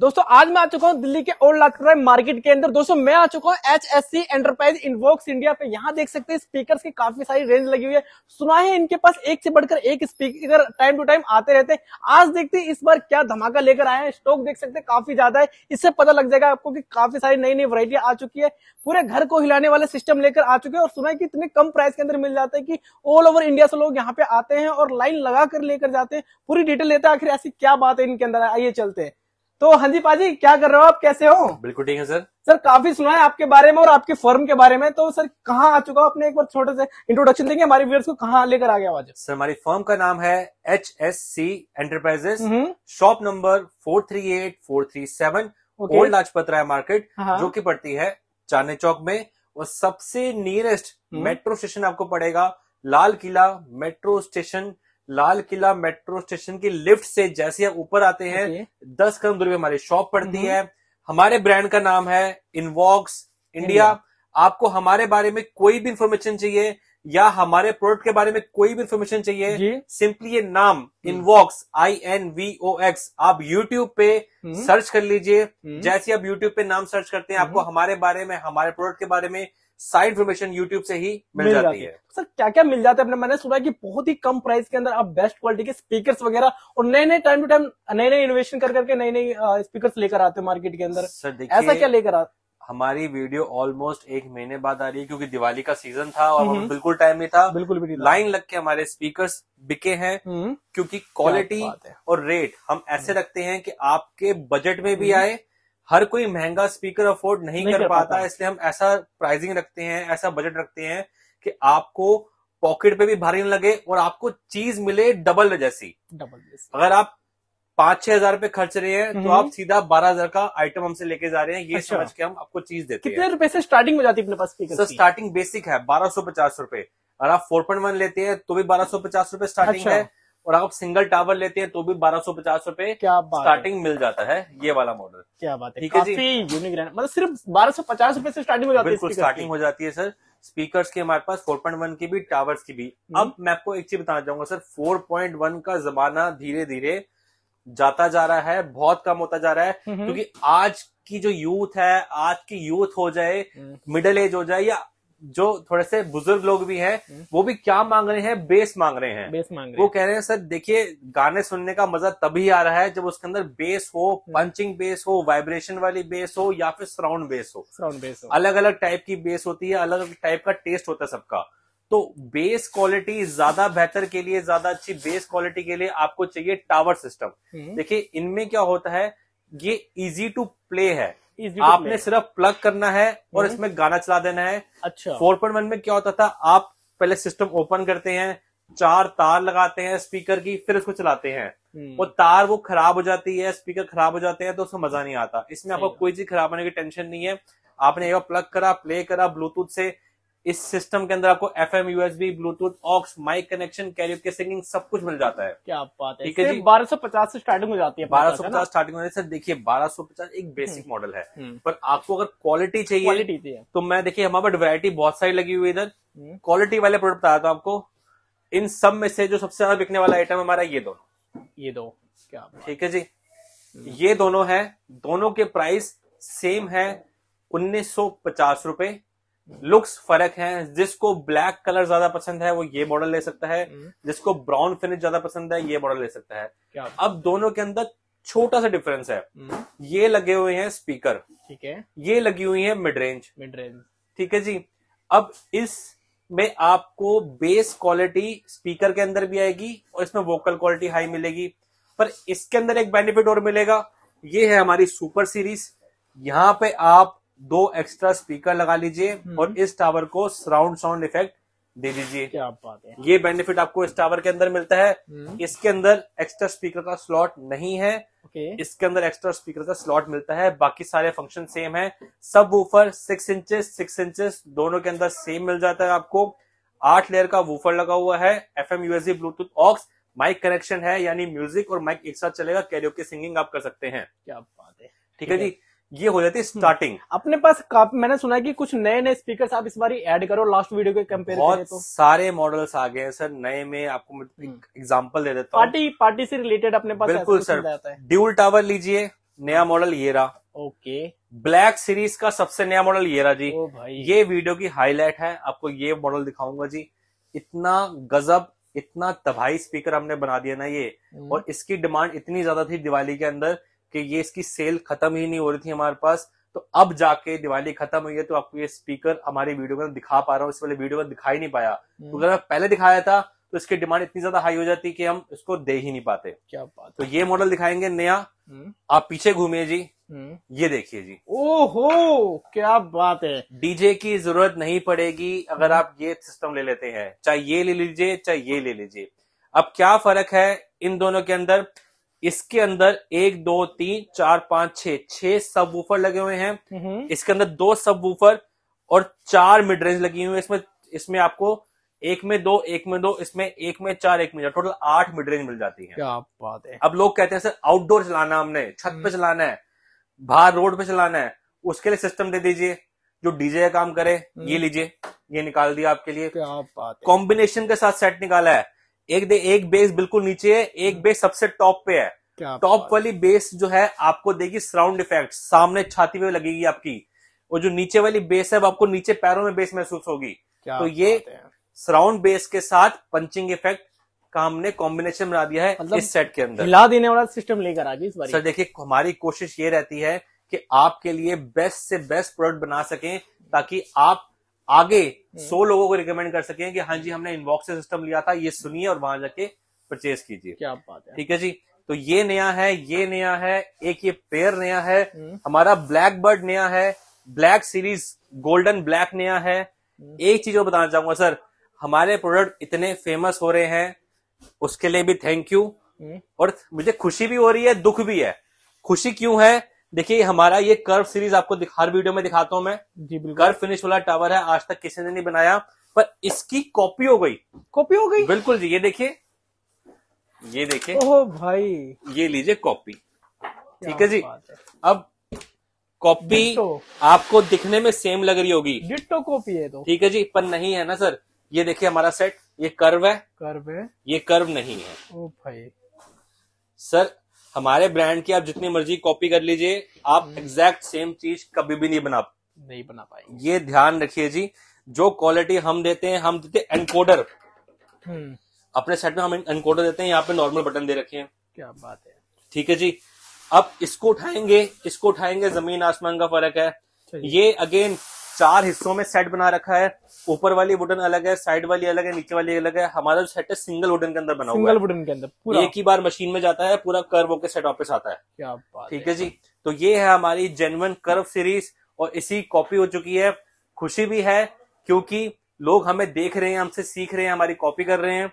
दोस्तों आज मैं आ चुका हूँ दिल्ली के ओल्ड लाजपत राय मार्केट के अंदर। दोस्तों मैं आ चुका हूँ HSC एंटरप्राइज इनवॉक्स इंडिया पे। यहाँ देख सकते हैं स्पीकर्स की काफी सारी रेंज लगी हुई है। सुना है इनके पास एक से बढ़कर एक स्पीकर टाइम टू टाइम आते रहते हैं। आज देखते हैं इस बार क्या धमाका लेकर आए हैं। स्टॉक देख सकते हैं काफी ज्यादा है, इससे पता लग जाएगा आपको की काफी सारी नई नई वैरायटी आ चुकी है। पूरे घर को हिलाने वाले सिस्टम लेकर आ चुके हैं और सुना है कि इतने कम प्राइस के अंदर मिल जाता है कि ऑल ओवर इंडिया से लोग यहाँ पे आते हैं और लाइन लगा कर लेकर जाते हैं। पूरी डिटेल लेते हैं आखिर ऐसी क्या बात है इनके अंदर, आइए चलते हैं। तो हाँ जी पाजी, क्या कर रहे हो आप, कैसे हो? बिल्कुल ठीक है सर। सर काफी सुना है आपके बारे में और आपके फर्म के बारे में, तो सर कहाँ आ चुका हो आपने, एक बार छोटे से इंट्रोडक्शन देंगे हमारे व्यूअर्स को, कहाँ लेकर आ गया आज? सर हमारी फर्म का नाम है HSC enterprises, shop number 438437 old Lajpat Rai market, जो की पड़ती है चांदनी चौक में। और सबसे नियरेस्ट मेट्रो स्टेशन आपको पड़ेगा Lal Qila metro station. Lal Qila metro station की लिफ्ट से जैसे आप ऊपर आते हैं 10 कदम दूरी पे हमारी शॉप पड़ती है। हमारे ब्रांड का नाम है इनवॉक्स इंडिया। आपको हमारे बारे में कोई भी इंफॉर्मेशन चाहिए या हमारे प्रोडक्ट के बारे में कोई भी इंफॉर्मेशन चाहिए, सिंपली ये नाम इनवॉक्स INVOX आप यूट्यूब पे सर्च कर लीजिए। जैसे आप यूट्यूब पे नाम सर्च करते हैं आपको हमारे बारे में, हमारे प्रोडक्ट के बारे में साइड इन्फॉर्मेशन यूट्यूब से ही मिल जाती है। सर क्या क्या मिल जाता है अपने, मैंने सुना कि बहुत ही कम प्राइस के अंदर आप बेस्ट क्वालिटी के स्पीकर्स वगैरह और नए नए टाइम टू टाइम नए नए इनोवेशन कर करके नए नए स्पीकर्स लेकर आते हैं मार्केट के अंदर। सर ऐसा क्या लेकर आते? हमारी वीडियो ऑलमोस्ट 1 महीने बाद आ रही है क्योंकि दिवाली का सीजन था और बिल्कुल टाइम नहीं था, बिल्कुल भी लाइन लग के हमारे स्पीकर्स बिके हैं। क्योंकि क्वालिटी और रेट हम ऐसे रखते हैं कि आपके बजट में भी आए। हर कोई महंगा स्पीकर अफोर्ड नहीं कर पाता, इसलिए हम ऐसा प्राइसिंग रखते हैं, ऐसा बजट रखते हैं कि आपको पॉकेट पे भी भारी न लगे और आपको चीज मिले डबल जैसी। अगर आप 5-6 हजार पे खर्च रहे हैं तो आप सीधा 12,000 का आइटम हमसे लेके जा रहे हैं, ये समझ के हम आपको चीज देते हैं। कितने रुपए से स्टार्टिंग हो जाती है अपने पास स्पीकर? सर स्टार्टिंग बेसिक है 1250 रुपए। अगर आप 4.1 लेते हैं तो भी 1250 रुपए स्टार्टिंग है और आप सिंगल टावर लेते हैं तो भी 1250 रुपए स्टार्टिंग मिल जाता है ये वाला मॉडल। क्या बात है, काफी यूनिक है। मतलब सिर्फ 1250 रुपए से स्टार्टिंग हो जाती है, बिल्कुल स्टार्टिंग हो जाती है। सर स्पीकर्स की हमारे पास 4.1 की भी, टावर्स की भी। अब मैं आपको एक चीज बताना चाहूंगा सर, 4.1 का जमाना धीरे धीरे जाता जा रहा है, बहुत कम होता जा रहा है। क्योंकि आज की जो यूथ है, आज की यूथ हो जाए, मिडिल एज हो जाए या जो थोड़े से बुजुर्ग लोग भी हैं, वो भी क्या मांग रहे हैं, बेस मांग रहे हैं। वो कह रहे हैं सर देखिए गाने सुनने का मजा तभी आ रहा है जब उसके अंदर बेस हो, पंचिंग बेस हो, वाइब्रेशन वाली बेस हो या फिर सराउंड बेस हो। अलग अलग टाइप की बेस होती है, अलग अलग टाइप का टेस्ट होता है सबका। तो बेस क्वालिटी ज्यादा बेहतर के लिए, ज्यादा अच्छी बेस क्वालिटी के लिए आपको चाहिए टावर सिस्टम। देखिए इनमें क्या होता है, ये इजी टू प्ले है, आपने सिर्फ प्लग करना है और इसमें गाना चला देना है। अच्छा 4.1 में क्या होता था, आप पहले सिस्टम ओपन करते हैं, 4 तार लगाते हैं स्पीकर की, फिर उसको चलाते हैं और तार वो खराब हो जाती है, स्पीकर खराब हो जाते हैं तो उसका मजा नहीं आता। इसमें आपको कोई चीज खराब होने की टेंशन नहीं है। आपने एक बार प्लग करा, प्ले करा ब्लूटूथ से, इस सिस्टम के अंदर आपको FM, USB, Bluetooth, aux, mic connection, karaoke singing सब कुछ मिल जाता है। क्या बात है, ठीक है जी। 1250 से स्टार्टिंग हो जाती है, 1250 स्टार्टिंग हो जाती है। सर देखिए 1250 एक बेसिक मॉडल है, पर आपको अगर क्वालिटी चाहिए तो मैं देखिए हमारे पास वैरायटी बहुत सारी लगी हुई है। इधर क्वालिटी वाले प्रोडक्ट बताया था आपको, इन सब में से जो सबसे ज्यादा बिकने वाला आइटम हमारा ये दो क्या ठीक है जी, ये दोनों है। दोनों के प्राइस सेम है 1950 रुपए। लुक्स फर्क है, जिसको ब्लैक कलर ज्यादा पसंद है वो ये मॉडल ले सकता है, जिसको ब्राउन फिनिश ज्यादा पसंद है ये मॉडल ले सकता है। अब दोनों के अंदर छोटा सा डिफरेंस है, ये लगे हुए हैं स्पीकर, ठीक है, ये लगी हुई है मिड रेंज ठीक है जी। अब इस में आपको बेस क्वालिटी स्पीकर के अंदर भी आएगी और इसमें वोकल क्वालिटी हाई मिलेगी। पर इसके अंदर एक बेनिफिट और मिलेगा, ये है हमारी सुपर सीरीज। यहाँ पे आप 2 एक्स्ट्रा स्पीकर लगा लीजिए और इस टावर को सराउंड साउंड इफेक्ट दे दीजिए। क्या बात है, ये बेनिफिट आपको इस टावर के अंदर मिलता है। इसके अंदर एक्स्ट्रा स्पीकर का स्लॉट नहीं है, इसके अंदर एक्स्ट्रा स्पीकर का स्लॉट मिलता है। बाकी सारे फंक्शन सेम है। सब वूफर 6 इंचेस दोनों के अंदर सेम मिल जाता है आपको। 8 लेयर का वूफर लगा हुआ है, FM, USB, Bluetooth, aux, mic connection है, यानी म्यूजिक और माइक एक साथ चलेगा, कैरियोके सिंगिंग आप कर सकते हैं। क्या बात है, ठीक है जी। ये हो जाती है स्टार्टिंग। अपने पास काफी, मैंने सुना है कि कुछ नए नए स्पीकर्स आप इस बार ऐड करो लास्ट वीडियो के कंपेयर करें तो। सारे मॉडल्स आ गए हैं सर नए में। आपको एग्जांपल दे देता हूँ, पार्टी से रिलेटेड अपने पास। बिल्कुल सर, ड्यूल टावर लीजिए, नया मॉडल ये रहा। ओके, ब्लैक सीरीज का सबसे नया मॉडल ये रहा जी। ओ भाई, ये वीडियो की हाईलाइट है, आपको ये मॉडल दिखाऊंगा जी। इतना गजब, इतना तबाही स्पीकर हमने बना दिया ना ये, और इसकी डिमांड इतनी ज्यादा थी दिवाली के अंदर कि ये इसकी सेल खत्म ही नहीं हो रही थी हमारे पास। तो अब जाके दिवाली खत्म हुई है तो आपको ये स्पीकर हमारी वीडियो में दिखा पा रहा हूँ, इस वाले वीडियो में दिखा ही नहीं पाया। तो अगर पहले दिखाया था तो इसकी डिमांड इतनी ज्यादा हाई हो जाती कि हम इसको दे ही नहीं पाते। क्या बात। तो ये मॉडल दिखाएंगे नया। आप पीछे घूमिए जी, ये देखिए जी। ओहो, क्या बात है। डीजे की जरूरत नहीं पड़ेगी अगर आप ये सिस्टम ले लेते हैं, चाहे ये ले लीजिए चाहे ये ले लीजिए। अब क्या फर्क है इन दोनों के अंदर? इसके अंदर 1 2 3 4 5 6 सबवूफर लगे हुए हैं। इसके अंदर 2 सबवूफर और 4 मिड रेंज लगी हुई है। इसमें आपको 1 में 2 1 में 2 इसमें 1 में 4 1 में 4 टोटल 8 मिड रेंज मिल जाती है। क्या बात है। अब लोग कहते हैं सर आउटडोर चलाना, हमने छत पे चलाना है, बाहर रोड पे चलाना है, उसके लिए सिस्टम दे दीजिए जो डीजे का काम करे। ये लीजिए, ये निकाल दिया आपके लिए। क्या बात है। कॉम्बिनेशन के साथ सेट निकाला है। एक बेस बिल्कुल नीचे है, एक बेस सबसे टॉप पे है। टॉप वाली बेस जो है आपको देगी सराउंड इफेक्ट, सामने छाती पे लगेगी आपकी, और जो नीचे वाली बेस है वो आपको नीचे पैरों में बेस महसूस होगी। तो ये सराउंड बेस के साथ पंचिंग इफेक्ट का हमने कॉम्बिनेशन बना दिया है। मतलब इस सेट के अंदर हिला देने वाला सिस्टम लेकर आ गए इस बार। सर देखिए, हमारी कोशिश ये रहती है कि आपके लिए बेस्ट से बेस्ट प्रोडक्ट बना सकें, ताकि आप आगे 100 लोगों को रिकमेंड कर सकें कि हाँ जी हमने इनबॉक्स से सिस्टम लिया था, ये सुनिए और वहां जाके परचेज कीजिए। क्या बात है। ठीक है जी। तो ये नया है, ये नया है, एक ये पेयर नया है हमारा। ब्लैक बर्ड नया है, ब्लैक सीरीज गोल्डन ब्लैक नया है। एक चीज और बताना चाहूंगा सर, हमारे प्रोडक्ट इतने फेमस हो रहे हैं उसके लिए भी थैंक यू, और मुझे खुशी भी हो रही है, दुख भी है। खुशी क्यों है? देखिए हमारा ये कर्व सीरीज आपको हर वीडियो में दिखाता हूं मैं जी। कर्व फिनिश वाला टावर है, आज तक किसी ने नहीं बनाया, पर इसकी कॉपी हो गई। कॉपी हो गई बिल्कुल जी। ये देखिए, ये देखिए। ओह भाई, ये लीजिए कॉपी। ठीक है जी। अब कॉपी आपको दिखने में सेम लग रही होगी, डिट्टो कॉपी है तो ठीक है जी, पर नहीं है ना सर। ये देखिए हमारा सेट, ये कर्व है, कर्व है, ये कर्व नहीं है। ओ भाई सर, हमारे ब्रांड की आप जितनी मर्जी कॉपी कर लीजिए, आप एग्जैक्ट सेम चीज कभी भी नहीं बना पाएंगे। ये ध्यान रखिए जी। जो क्वालिटी हम देते हैं, हम देते हैं एनकोडर। अपने सेट में हम एनकोडर देते हैं, यहाँ पे नॉर्मल बटन दे रखे हैं। क्या बात है। ठीक है जी। अब इसको उठाएंगे, इसको उठाएंगे, जमीन आसमान का फर्क है। ये अगेन 4 हिस्सों में सेट बना रखा है। ऊपर वाली वुडन अलग है, साइड वाली अलग है, नीचे वाली अलग है। हमारा जो सेट है सिंगल वुडन के अंदर बना हुआ है। सिंगल वुडन के अंदर पूरा एक ही बार मशीन में जाता है, पूरा कर्व होकर सेट वापस आता है। क्या बात। ठीक है जी। तो ये है हमारी जेन्युइन कर्व सीरीज, और इसी कॉपी हो चुकी है। खुशी भी है क्योंकि लोग हमें देख रहे हैं, हमसे सीख रहे हैं, हमारी कॉपी कर रहे हैं।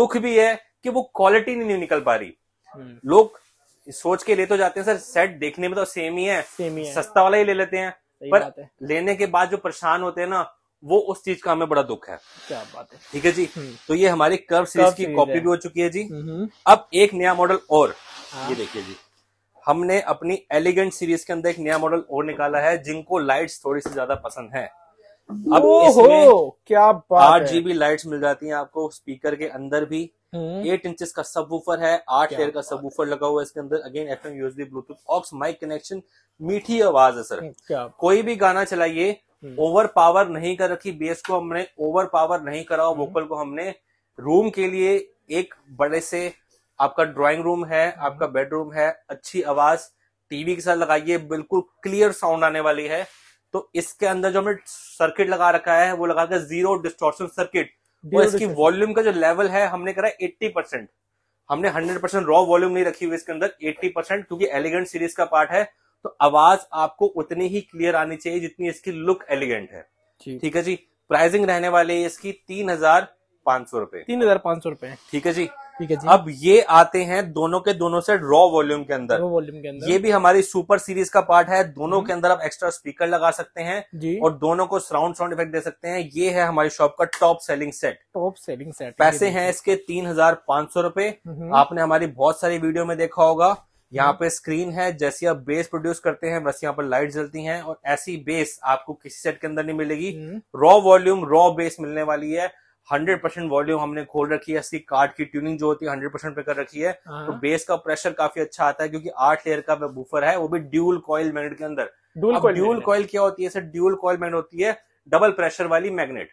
दुख भी है कि वो क्वालिटी नहीं निकल पा रही। लोग सोच के ले तो जाते हैं सर, सेट देखने में तो सेम ही है, सस्ता वाला ही ले लेते हैं, पर लेने के बाद जो परेशान होते हैं ना, वो उस चीज का हमें बड़ा दुख है। क्या बात है। ठीक है जी। तो ये हमारी कर्व सीरीज की कॉपी भी हो चुकी है जी। अब एक नया मॉडल और, ये देखिए जी, हमने अपनी एलिगेंट सीरीज के अंदर एक नया मॉडल और निकाला है, जिनको लाइट्स थोड़ी सी ज्यादा पसंद है। अब इसमें क्या बात, 8 GB लाइट्स मिल जाती है आपको स्पीकर के अंदर भी। 8 इंचेस का सबवूफर है, 8 लेयर का सबवूफर लगा हुआ है इसके अंदर। Again FM, USB, Bluetooth, aux, mic connection. मीठी आवाज है सर, कोई भी गाना चलाइए। ओवर पावर नहीं कर रखी बेस को, हमने ओवर पावर नहीं करा वोकल को। हमने रूम के लिए एक बड़े से, आपका ड्राइंग रूम है, आपका बेडरूम है, अच्छी आवाज टीवी के साथ लगाइए, बिल्कुल क्लियर साउंड आने वाली है। तो इसके अंदर जो हमने सर्किट लगा रखा है वो लगा रखा है 0 डिस्टॉर्शन सर्किट, और इसकी वॉल्यूम का जो लेवल है हमने करा 80%। हमने 100% रॉ वॉल्यूम नहीं रखी हुई इसके अंदर, 80%, क्योंकि एलिगेंट सीरीज का पार्ट है। तो आवाज आपको उतनी ही क्लियर आनी चाहिए जितनी इसकी लुक एलिगेंट है। ठीक है जी। प्राइसिंग रहने वाली है इसकी 3,500 रुपए। 3,500 रुपए। ठीक है जी। ठीक है जी। अब ये आते हैं दोनों के दोनों सेट रॉ वॉल्यूम के अंदर। ये भी हमारी सुपर सीरीज का पार्ट है। दोनों के अंदर आप एक्स्ट्रा स्पीकर लगा सकते हैं और दोनों को साउंड इफेक्ट दे सकते हैं। ये है हमारी शॉप का top selling set. Top selling set. पैसे हैं इसके 3,500 रुपए। आपने हमारी बहुत सारी वीडियो में देखा होगा, यहाँ पे स्क्रीन है, जैसे आप बेस प्रोड्यूस करते हैं बस यहाँ पर लाइट जलती हैं, और ऐसी बेस आपको किसी सेट के अंदर नहीं मिलेगी। रॉ वॉल्यूम, रॉ बेस मिलने वाली है। 100% वॉल्यूम हमने खोल रखी है, इसकी कार्ड की ट्यूनिंग जो होती है 100% पे कर रखी है, तो बेस का प्रेशर काफी अच्छा आता है क्योंकि 8 लेयर का बूफर है, वो भी ड्यूल कॉइल मैग्नेट के अंदर। ड्यूल कॉइल क्या होती है सर? ड्यूल कॉइल मैग्नेट होती है डबल प्रेशर वाली मैग्नेट।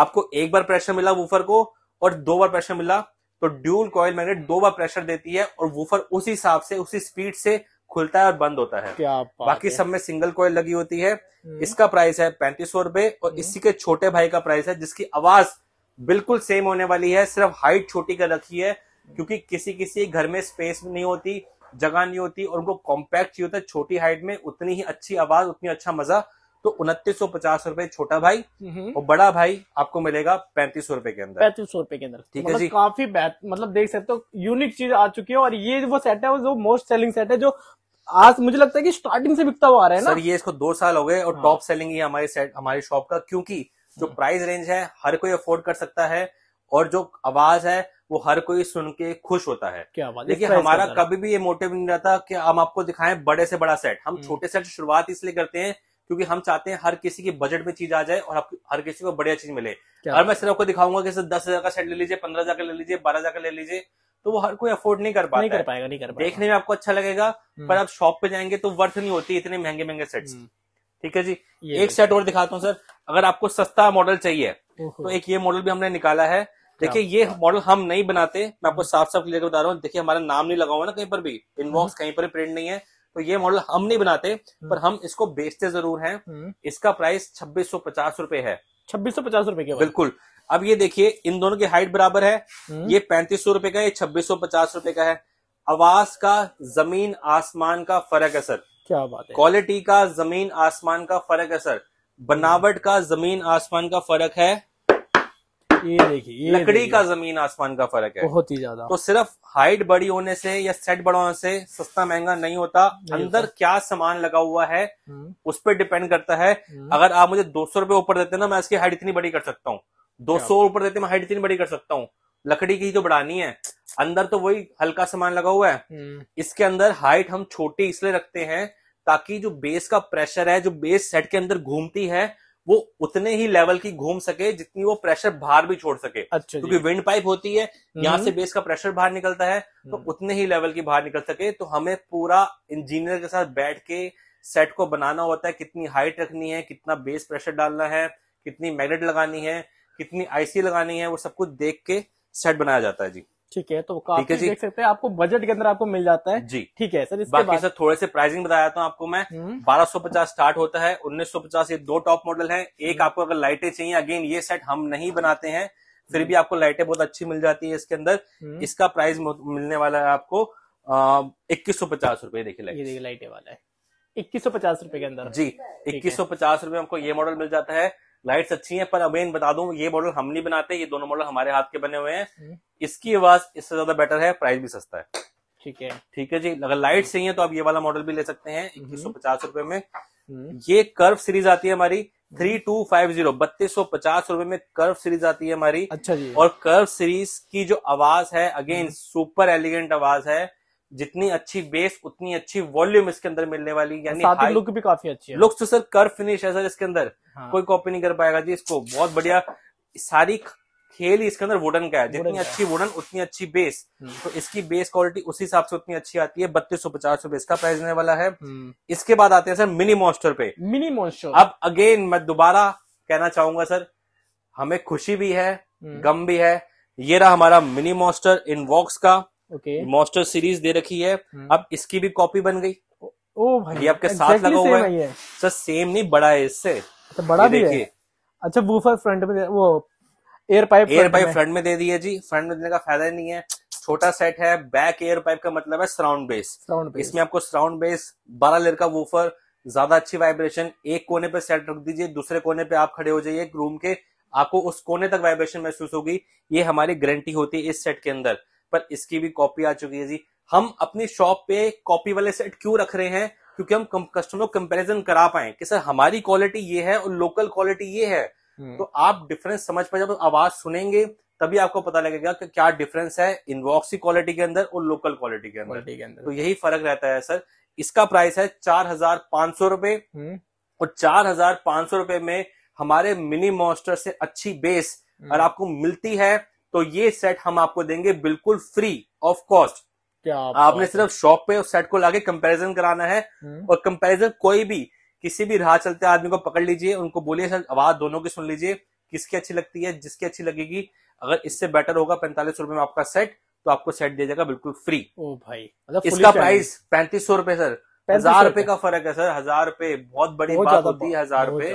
आपको एक बार प्रेशर मिला वूफर को और 2 बार प्रेशर मिला, तो dual coil magnet 2 bar pressure देती है और वूफर उसी हिसाब से उसी स्पीड से खुलता है और बंद होता है। बाकी सब में सिंगल कॉइल लगी होती है। इसका प्राइस है 3500 रुपए और इसी के छोटे भाई का प्राइस है जिसकी आवाज बिल्कुल सेम होने वाली है, सिर्फ हाइट छोटी कर रखी है क्योंकि किसी किसी घर में स्पेस नहीं होती, जगह नहीं होती और उनको कॉम्पैक्ट चाहिए होता है, छोटी हाइट में उतनी ही अच्छी आवाज, उतनी अच्छा मजा। तो 2950 रुपए छोटा भाई और बड़ा भाई आपको मिलेगा 3500 रुपए के अंदर। 3500 रुपए के अंदर, ठीक है जी। काफी मतलब देख सकते हो यूनिक चीज आ चुकी है और ये वो सेट है जो मोस्ट सेलिंग सेट है, जो आज मुझे लगता है कि स्टार्टिंग से बिकता हुआ आ रहा है ना सर। ये इसको 2 साल हो गए और टॉप सेलिंग ही हमारे सेट हमारी शॉप का, क्योंकि जो प्राइस रेंज है हर कोई अफोर्ड कर सकता है और जो आवाज है वो हर कोई सुन के खुश होता है। क्या आवाज? देखिए हमारा कभी भी ये मोटिव नहीं रहता कि हम आपको दिखाएं बड़े से बड़ा सेट। हम छोटे सेट शुरुआत इसलिए करते हैं क्योंकि हम चाहते हैं हर किसी के बजट में चीज आ जाए और हर किसी को बढ़िया चीज मिले। और मैं सिर्फ आपको दिखाऊंगा कि 10,000 का सेट ले लीजिए, 15,000 का ले लीजिए, 12,000 का ले लीजिए, तो वो हर कोई अफोर्ड नहीं कर पाएगा। नहीं कर पाएगा, देखने में आपको अच्छा लगेगा पर आप शॉप पे जाएंगे तो वर्थ नहीं होती इतने महंगे महंगे सेट्स। ठीक है जी, एक सेट और दिखाता हूँ सर। अगर आपको सस्ता मॉडल चाहिए तो एक ये मॉडल भी हमने निकाला है। देखिए ये मॉडल हम नहीं बनाते, मैं आपको साफ साफ लेकर बता रहा हूँ। देखिए हमारा नाम नहीं लगा हुआ ना कहीं पर भी, इनबॉक्स कहीं पर भी प्रिंट नहीं है, तो ये मॉडल हम नहीं बनाते पर हम इसको बेचते जरूर हैं। इसका प्राइस 2650 रुपए है। 2650 रुपए के बिल्कुल। अब ये देखिए इन दोनों की हाइट बराबर है, ये 3500 रुपए का, ये 2650 रुपए का है। आवाज का जमीन आसमान का फर्क है सर। क्या बात है, क्वालिटी का जमीन आसमान का फर्क है सर, बनावट का जमीन आसमान का फर्क है, ये देखिए लकड़ी का जमीन आसमान का फर्क है बहुत ही ज्यादा। तो सिर्फ हाइट बड़ी होने से या सेट बड़ा होने से सस्ता महंगा नहीं होता, अंदर क्या सामान लगा हुआ है उस पर डिपेंड करता है। अगर आप मुझे 200 रुपए ऊपर देते ना, मैं इसकी हाइट इतनी बड़ी कर सकता हूँ। 200 ऊपर देते मैं हाइट इतनी बड़ी कर सकता हूँ। लकड़ी की तो बढ़ानी है, अंदर तो वही हल्का सामान लगा हुआ है। इसके अंदर हाइट हम छोटी इसलिए रखते हैं ताकि जो बेस का प्रेशर है, जो बेस सेट के अंदर घूमती है, वो उतने ही लेवल की घूम सके जितनी वो प्रेशर बाहर भी छोड़ सके। अच्छा, क्योंकि विंड पाइप होती है, यहाँ से बेस का प्रेशर बाहर निकलता है, तो उतने ही लेवल की बाहर निकल सके। तो हमें पूरा इंजीनियर के साथ बैठ के सेट को बनाना होता है, कितनी हाइट रखनी है, कितना बेस प्रेशर डालना है, कितनी मैग्नेट लगानी है, कितनी आईसी लगानी है, वो सब कुछ देख के सेट बनाया जाता है जी। ठीक है, तो काफी देख सकते हैं आपको बजट के अंदर आपको मिल जाता है जी। ठीक है सर, बाकी सर थोड़े से प्राइसिंग बताया था आपको मैं। 1250 स्टार्ट होता है, 1950 ये 2 टॉप मॉडल हैं। एक आपको अगर लाइटें चाहिए, अगेन ये सेट हम नहीं बनाते हैं, फिर भी आपको लाइटें बहुत अच्छी मिल जाती है इसके अंदर। इसका प्राइस मिलने वाला है आपको 2150 रुपए। देखिए लाइटें वाला है 2150 रुपए के अंदर जी। 2150 रुपए हमको ये मॉडल मिल जाता है। लाइट्स अच्छी हैं पर अगेन बता दूं ये मॉडल हम नहीं बनाते, ये दोनों मॉडल हमारे हाथ के बने हुए हैं। इसकी आवाज इससे ज्यादा बेटर है, प्राइस भी सस्ता है। ठीक है, ठीक है जी। अगर लाइट सही है तो आप ये वाला मॉडल भी ले सकते हैं 2150 रुपए में। ये कर्व सीरीज आती है हमारी 3250, 3250 रुपए में कर्व सीरीज आती है हमारी। अच्छा जी। और कर्व सीरीज की जो आवाज है अगेन सुपर एलिगेंट आवाज है, जितनी अच्छी बेस उतनी अच्छी वॉल्यूम इसके अंदर मिलने वाली, यानी साथ ही लुक भी काफी अच्छी है। लुक तो सर कर्व फिनिश है सर इसके अंदर, कोई कॉपी नहीं कर पाएगा जी इसको। बहुत बढ़िया, सारी खेल ही इसके अंदर वुडन का है, जितनी अच्छी वुडन उतनी अच्छी बेस। तो इसकी बेस क्वालिटी उसी हिसाब से उतनी अच्छी आती है। 3250 रुपए इसका प्राइस होने वाला है। इसके बाद आते हैं सर मिनी मॉन्स्टर पे। मिनी मॉन्स्टर, अब अगेन मैं दोबारा कहना चाहूंगा सर, हमें खुशी भी है गम भी है। ये रहा हमारा मिनी मॉन्स्टर इनवॉक्स का। मॉन्स्टर सीरीज दे रखी है, अब इसकी भी कॉपी बन गई। ओ भाई, ये आपके साथ लगा हुआ है सर। सेम नहीं, बड़ा है इससे, तो बड़ा भी है। अच्छा, बूफर फ्रंट में, वो एयर पाइप फ्रंट में दे दी है जी। फ्रंट में देने का फायदा ही नहीं है, छोटा सेट है। बैक एयर पाइप का मतलब है सराउंड बेस। इसमें आपको सराउंड बेस, 12 लेयर का वूफर, ज्यादा अच्छी वाइब्रेशन। एक कोने पे सेट रख दीजिए, दूसरे कोने पे आप खड़े हो जाइए रूम के, आपको उस कोने तक वाइब्रेशन महसूस होगी। ये हमारी गारंटी होती है इस सेट के अंदर। पर इसकी भी कॉपी आ चुकी है जी। हम अपनी शॉप पे कॉपी वाले सेट क्यों रख रहे हैं? क्योंकि हम कस्टमर को कंपैरिजन करा पाए कि सर हमारी क्वालिटी ये है और लोकल क्वालिटी ये है। तो आप डिफरेंस समझ पाए, जब आवाज सुनेंगे तभी आपको पता लगेगा कि क्या डिफरेंस है इनवॉक्स की क्वालिटी के अंदर और लोकल क्वालिटी के अंदर। तो यही फर्क रहता है सर। इसका प्राइस है 4500 रुपए और 4500 रुपए में हमारे मिनी मॉन्स्टर से अच्छी बेस और आपको मिलती है तो ये सेट हम आपको देंगे बिल्कुल फ्री ऑफ कॉस्ट। आपने सिर्फ शॉप पे उस सेट को लाके कंपैरिजन कराना है, और कंपैरिजन कोई भी किसी भी राह चलते आदमी को पकड़ लीजिए, उनको बोलिए सर आवाज दोनों की सुन लीजिए किसकी अच्छी लगती है, जिसकी अच्छी लगेगी अगर इससे बेटर होगा 4500 रुपए में आपका सेट, तो आपको सेट दिया जाएगा बिल्कुल फ्री। ओ भाई, मतलब इसका प्राइस 3500 रुपए सर, 1000 रुपए का फर्क है सर, 1000 रुपए बहुत बड़ी बात होती है, 1000 रुपए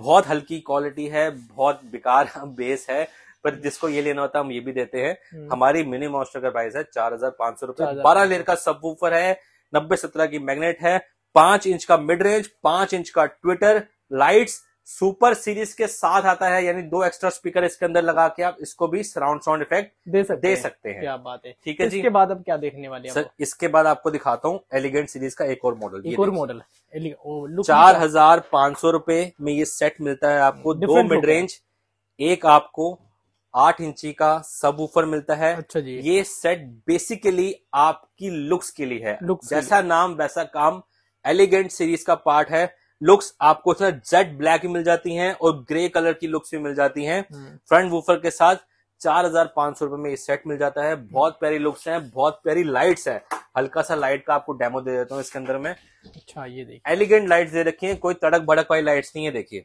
बहुत हल्की क्वालिटी है, बहुत बेकार बेस है, पर जिसको ये लेना होता है हम ये भी देते हैं। हमारी मिनी मॉन्स्टर का प्राइस है 4500 रुपए, 12 लेयर का सबवूफर है, 90-17 की मैग्नेट है, 5 इंच का मिड रेंज, 5 इंच का ट्विटर लाइट्स सुपर सीरीज के साथ आता है, यानी 2 एक्स्ट्रा स्पीकर इसके अंदर लगा के आप इसको भी सराउंड साउंड इफेक्ट दे सकते हैं। क्या बात है, ठीक है जी। इसके बाद अब क्या देखने वाले हैं सर? इसके बाद आपको दिखाता हूँ एलिगेंट सीरीज का एक और मॉडल 4500 रुपए में ये सेट मिलता है आपको, 2 मिड रेंज, एक आपको 8 इंची का सब ऊपर मिलता है। अच्छा जी, ये सेट बेसिकली आपकी लुक्स के लिए है, जैसा नाम वैसा काम, एलिगेंट सीरीज का पार्ट है। लुक्स आपको सर जेट ब्लैक मिल जाती हैं और ग्रे कलर की लुक्स भी मिल जाती हैं। फ्रंट वूफर के साथ 4500 रुपए में ये सेट मिल जाता है। बहुत प्यारी लुक्स हैं, बहुत प्यारी लाइट्स हैं। हल्का सा लाइट का आपको डेमो दे देता हूँ इसके अंदर में। अच्छा, ये देखिए एलिगेंट लाइट्स दे रखी है, कोई तड़क भड़क वाली लाइट्स नहीं है। देखिए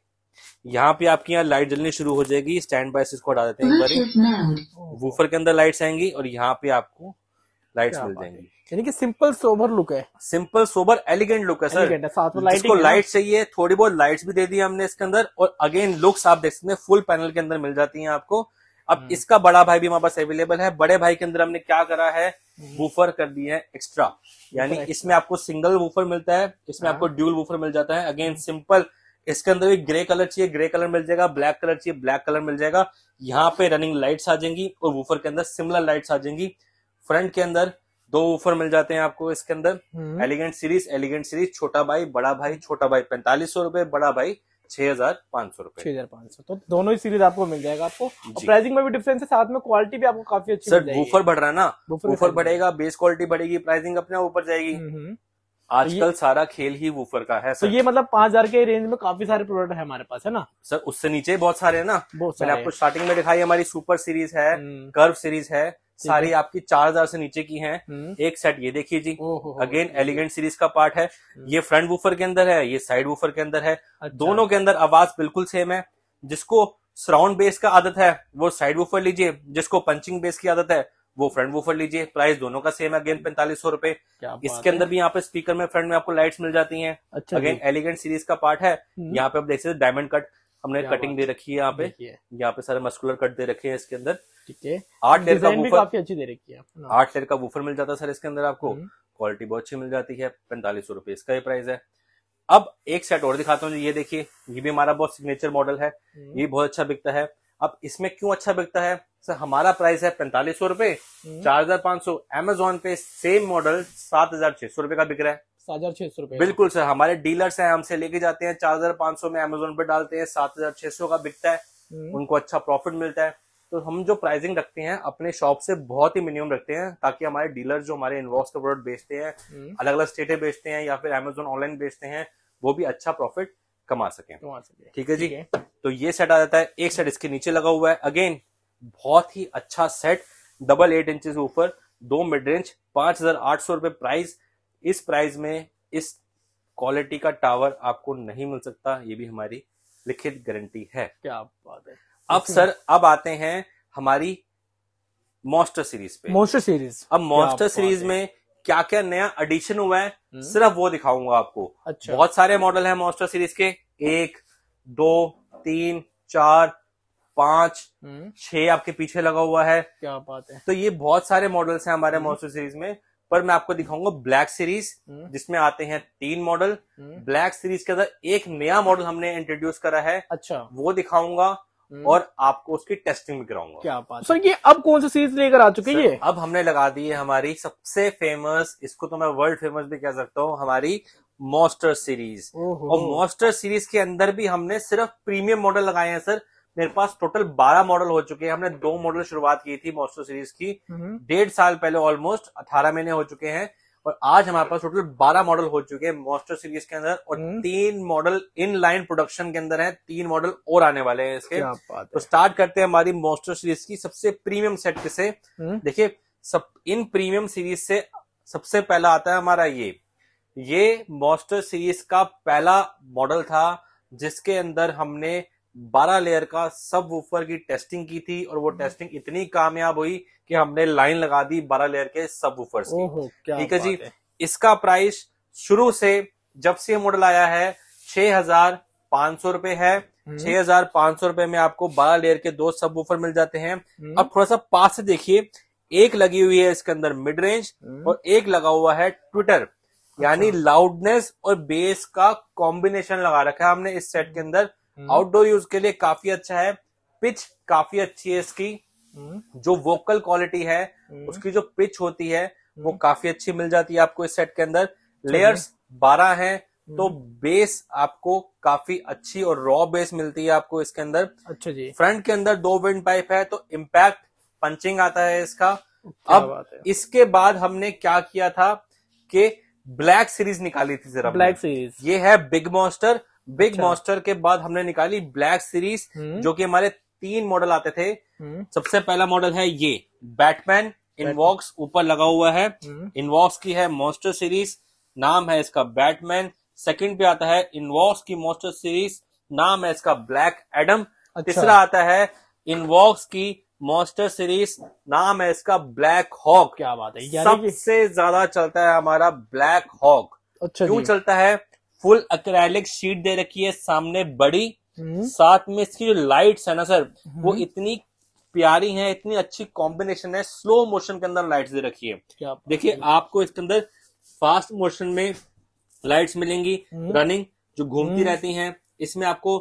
यहाँ पे आपकी यहाँ लाइट जलनी शुरू हो जाएगी, स्टैंड बाय से इसको हटा देते हैं एक बार। वूफर के अंदर लाइट्स आएंगी और यहाँ पे आपको लाइट्स मिल जाएंगी, यानी कि सिंपल सोबर लुक है, सिंपल सोबर एलिगेंट लुक है सर। साथ में इसको लाइट चाहिए, थोड़ी बहुत लाइट्स भी दे दी हमने इसके अंदर। और अगेन लुक्स आप देख सकते हैं फुल पैनल के अंदर मिल जाती हैं आपको। अब इसका बड़ा भाई भी हमारे पास अवेलेबल है। बड़े भाई के अंदर हमने क्या करा है, वूफर कर दिए हैं एक्स्ट्रा, यानी इसमें आपको सिंगल वूफर मिलता है, इसमें आपको ड्यूल वूफर मिल जाता है। अगेन सिंपल, इसके अंदर भी ग्रे कलर चाहिए ग्रे कलर मिल जाएगा, ब्लैक कलर चाहिए ब्लैक कलर मिल जाएगा। यहाँ पे रनिंग लाइट्स आ जाएंगी और वूफर के अंदर सिमिलर लाइट्स आ जाएंगी। फ्रंट के अंदर 2 वूफर मिल जाते हैं आपको इसके अंदर। एलिगेंट सीरीज छोटा भाई बड़ा भाई, छोटा भाई 4500 रुपए, बड़ा भाई 6500 रुपए। 6500 तो दोनों ही सीरीज आपको मिल जाएगा। आपको प्राइसिंग में भी डिफरेंस है, साथ में क्वालिटी भी आपको काफी अच्छी सर। वूफर बढ़ रहा है ना, वूफर बढ़ेगा, बेस क्वालिटी बढ़ेगी, प्राइसिंग अपने ऊपर जाएगी। आजकल सारा खेल ही वूफर का है सर। तो ये मतलब 5000 के रेंज में काफी सारे प्रोडक्ट है हमारे पास, है ना सर। उससे नीचे बहुत सारे है ना, मैंने आपको स्टार्टिंग में दिखाई हमारी सुपर सीरीज है, कर्व सीरीज है, सारी आपकी 4000 से नीचे की हैं। एक सेट ये देखिए जी, अगेन एलिगेंट सीरीज का पार्ट है। ये फ्रंट वूफर के अंदर है, ये साइड वूफर के अंदर है। अच्छा। दोनों के अंदर आवाज बिल्कुल सेम है। जिसको सराउंड बेस का आदत है वो साइड वूफर लीजिए, जिसको पंचिंग बेस की आदत है वो फ्रंट वूफर लीजिए। प्राइस दोनों का सेम है, अगेन 4500 रुपए। इसके अंदर भी यहाँ पे स्पीकर में फ्रंट में आपको लाइट्स मिल जाती है। अगेन एलिगेंट सीरीज का पार्ट है। यहाँ पे आप देख सकते हैं डायमंड कट हमने कटिंग दे रखी है यहाँ पे, सारे मस्कुलर कट दे रखे हैं इसके अंदर। ठीक है, 8 लेयर का वूफर काफी अच्छी दे रखी है। 8 लेयर का वूफर मिल जाता है सर इसके अंदर आपको, क्वालिटी बहुत अच्छी मिल जाती है। 4500 रुपए इसका ये प्राइस है। अब एक सेट और दिखाता हूँ, ये देखिए, ये भी हमारा बहुत सिग्नेचर मॉडल है, ये बहुत अच्छा बिकता है। अब इसमें क्यों अच्छा बिकता है सर, हमारा प्राइस है 4500 रुपए, 4500। अमेजोन पे सेम मॉडल 7600 रुपए का बिक रहा है। 7600 रुपए बिल्कुल सर, हमारे डीलर्स हैं, हमसे लेके जाते हैं 4500 में, अमेजोन पे डालते हैं, 7600 का बिकता है, उनको अच्छा प्रॉफिट मिलता है। तो हम जो प्राइसिंग रखते हैं अपने शॉप से बहुत ही मिनिमम रखते हैं, ताकि हमारे डीलर्स जो हमारे इनवॉक्स का प्रोडक्ट बेचते हैं, अलग अलग स्टेट बेचते हैं या फिर अमेजोन ऑनलाइन बेचते हैं, वो भी अच्छा प्रॉफिट कमा सके। ठीक है जी। तो ये सेट आ जाता है। एक सेट इसके नीचे लगा हुआ है, अगेन बहुत ही अच्छा सेट, 8.8 इंचेस ऊपर, 2 मिड रेंज, 5800 रुपए प्राइस। इस प्राइस में इस क्वालिटी का टावर आपको नहीं मिल सकता, ये भी हमारी लिखित गारंटी है। क्या बात है। अब सर अब आते हैं हमारी मॉन्स्टर सीरीज पे। मॉन्स्टर सीरीज, अब मॉन्स्टर सीरीज में क्या क्या नया एडिशन हुआ है सिर्फ वो दिखाऊंगा आपको। अच्छा। बहुत सारे मॉडल हैं मॉन्स्टर सीरीज के, 1, 2, 3, 4, 5, 6 आपके पीछे लगा हुआ है। क्या बात है। तो ये बहुत सारे मॉडल्स हैं हमारे मॉन्स्टर सीरीज में, पर मैं आपको दिखाऊंगा ब्लैक सीरीज, जिसमें आते हैं 3 मॉडल। ब्लैक सीरीज के अंदर एक नया मॉडल हमने इंट्रोड्यूस करा है। अच्छा। वो दिखाऊंगा और आपको उसकी टेस्टिंग भी कराऊंगा। क्या बात सर। ये अब कौन सी सीरीज लेकर आ चुकी है? अब हमने लगा दी है हमारी सबसे फेमस, इसको तो मैं वर्ल्ड फेमस भी कह सकता हूँ, हमारी मॉन्स्टर सीरीज। और मॉन्स्टर सीरीज के अंदर भी हमने सिर्फ प्रीमियम मॉडल लगाए हैं सर। मेरे पास टोटल 12 मॉडल हो चुके हैं। हमने 2 मॉडल शुरुआत की थी मॉन्स्टर सीरीज की 1.5 साल पहले, ऑलमोस्ट 18 महीने हो चुके हैं। और आज हमारे पास टोटल 12 मॉडल हो चुके हैं मॉन्स्टर सीरीज के अंदर, और 3 मॉडल इन लाइन प्रोडक्शन के अंदर हैं, 3 मॉडल और आने वाले हैं इसके। तो स्टार्ट करते हैं हमारी मॉन्स्टर सीरीज की सबसे प्रीमियम सेट से। देखिए सब इन प्रीमियम सीरीज से सबसे पहला आता है हमारा ये मॉन्स्टर सीरीज का पहला मॉडल था जिसके अंदर हमने 12 लेयर का सब वूफर की टेस्टिंग की थी, और वो टेस्टिंग इतनी कामयाब हुई कि हमने लाइन लगा दी 12 लेयर के सब वूफर्स की। ठीक है जी, इसका प्राइस शुरू से जब से मॉडल आया है 6500 रुपए है। 6500 रुपए में आपको 12 लेयर के 2 सब वूफर मिल जाते हैं। अब थोड़ा सा पास से देखिए, एक लगी हुई है इसके अंदर मिड रेंज और एक लगा हुआ है ट्विटर, यानी लाउडनेस और बेस का कॉम्बिनेशन लगा रखा है हमने इस सेट के अंदर। आउटडोर यूज के लिए काफी अच्छा है, पिच काफी अच्छी है इसकी, जो वोकल क्वालिटी है उसकी जो पिच होती है वो काफी अच्छी मिल जाती है आपको इस सेट के अंदर। लेयर्स 12 हैं तो बेस आपको काफी अच्छी और रॉ बेस मिलती है आपको इसके अंदर। अच्छा जी, फ्रंट के अंदर 2 विंड पाइप है तो इम्पैक्ट पंचिंग आता है इसका। अब इसके बाद हमने क्या किया था कि ब्लैक सीरीज निकाली थी जरा, ब्लैक सीरीज ये है बिग मॉन्स्टर। बिग मॉन्स्टर के बाद हमने निकाली ब्लैक सीरीज, जो कि हमारे 3 मॉडल आते थे। सबसे पहला मॉडल है ये बैटमैन, इनवॉक्स ऊपर लगा हुआ है, इनवॉक्स की है मॉन्स्टर सीरीज, नाम है इसका बैटमैन। सेकंड पे आता है इनवॉक्स की मॉन्स्टर सीरीज, नाम है इसका ब्लैक एडम। तीसरा आता है इनवॉक्स की मॉन्स्टर सीरीज, नाम है इसका ब्लैक हॉक। क्या बात है, सबसे ज्यादा चलता है हमारा ब्लैक हॉक। अच्छा, क्यों चलता है? फुल एक्रेलिक शीट दे रखी है सामने बड़ी, साथ में इसकी जो लाइट्स है ना सर वो इतनी प्यारी है, इतनी अच्छी कॉम्बिनेशन है। स्लो मोशन के अंदर लाइट्स दे रखी है, देखिए आपको इसके अंदर फास्ट मोशन में लाइट्स मिलेंगी रनिंग जो घूमती रहती हैं। इसमें आपको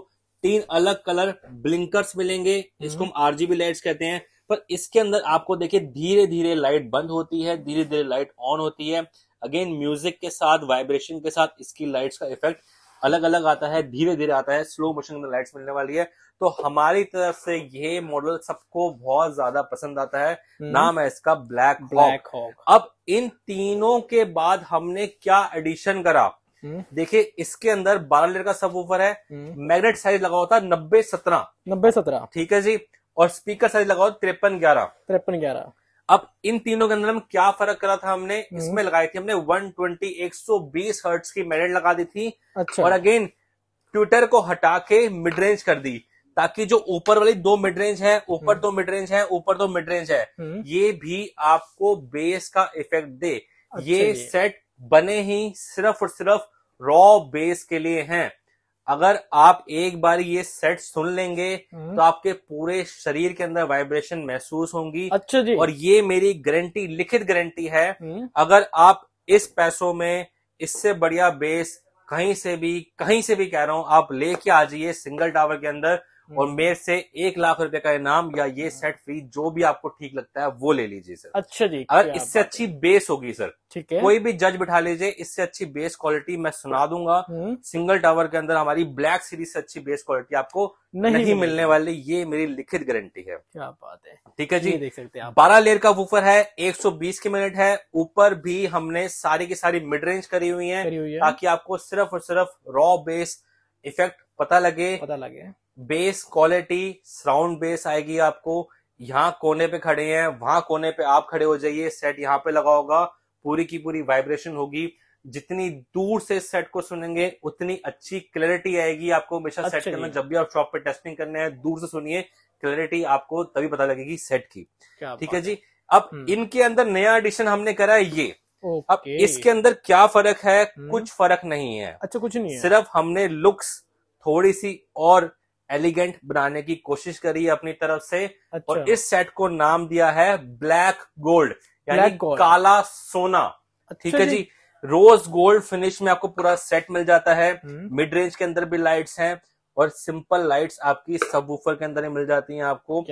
3 अलग कलर ब्लिंकर्स मिलेंगे, इसको हम आरजीबी लाइट्स कहते हैं। पर इसके अंदर आपको देखिए धीरे धीरे लाइट बंद होती है, धीरे धीरे लाइट ऑन होती है। अगेन म्यूजिक के साथ, वाइब्रेशन के साथ इसकी लाइट्स का इफेक्ट अलग अलग आता है, धीरे धीरे आता है। स्लो मोशन में लाइट्स मिलने वाली है। तो हमारी तरफ से ये मॉडल सबको बहुत ज्यादा पसंद आता है, नाम है इसका ब्लैक हॉक। अब इन तीनों के बाद हमने क्या एडिशन करा, देखिए इसके अंदर 12 लीटर का सब वूफर है, मैग्नेट साइज लगा होता है 90-17। ठीक है जी, और स्पीकर साइज लगा होता 53-11। अब इन तीनों के अंदर हम क्या फर्क करा था, हमने इसमें लगाई थी हमने 120-120 हर्ट्ज की मैग्नेट लगा दी थी। अच्छा। और अगेन ट्विटर को हटा के मिड रेंज कर दी, ताकि जो ऊपर वाली 2 मिड रेंज है, ऊपर 2 मिड रेंज है, ऊपर 2 मिड रेंज है, ये भी आपको बेस का इफेक्ट दे। अच्छा, ये सेट बने ही सिर्फ और सिर्फ रॉ बेस के लिए हैं। अगर आप एक बार ये सेट सुन लेंगे तो आपके पूरे शरीर के अंदर वाइब्रेशन महसूस होंगी। अच्छा जी, और ये मेरी गारंटी, लिखित गारंटी है, अगर आप इस पैसों में इससे बढ़िया बेस कहीं से भी कह रहा हूं आप लेके आ जाइए सिंगल टावर के अंदर, और मेरे से 1 लाख रुपए का इनाम या ये सेट फ्री, जो भी आपको ठीक लगता है वो ले लीजिए सर। अच्छा जी, अगर इससे अच्छी बेस होगी सर, ठीक है, कोई भी जज बिठा लीजिए, इससे अच्छी बेस क्वालिटी मैं सुना दूंगा। सिंगल टावर के अंदर हमारी ब्लैक सीरीज से अच्छी बेस क्वालिटी आपको नहीं मिलने वाली, ये मेरी लिखित गारंटी है। क्या बात है, ठीक है जी। देख सकते हैं आप, 12 लेयर का वूफर है, 120 की मिनट है, ऊपर भी हमने सारी की सारी मिड रेंज करी हुई है, ताकि आपको सिर्फ और सिर्फ रॉ बेस इफेक्ट पता लगे। बेस क्वालिटी साउंड बेस आएगी आपको, यहाँ कोने पे खड़े हैं, वहां कोने पे आप खड़े हो जाइए, सेट यहाँ पे लगा होगा, पूरी की पूरी वाइब्रेशन होगी। जितनी दूर से सेट को सुनेंगे उतनी अच्छी क्लैरिटी आएगी आपको हमेशा। अच्छा, सेट करना जब भी आप शॉप पे टेस्टिंग करने हैं, दूर से सुनिए, क्लैरिटी आपको तभी पता लगेगी सेट की। ठीक है जी। अब इनके अंदर नया एडिशन हमने करा है ये। अब इसके अंदर क्या फर्क है? कुछ फर्क नहीं है। अच्छा, कुछ नहीं है, सिर्फ हमने लुक्स थोड़ी सी और एलिगेंट बनाने की कोशिश करी अपनी तरफ से। अच्छा। और इस सेट को नाम दिया है ब्लैक गोल्ड, यानी काला सोना। ठीक है जी, रोज गोल्ड फिनिश में आपको पूरा सेट मिल जाता है। मिड रेंज के अंदर भी लाइट्स हैं, और सिंपल लाइट्स आपकी सबवूफर के अंदर ही मिल जाती हैं आपको।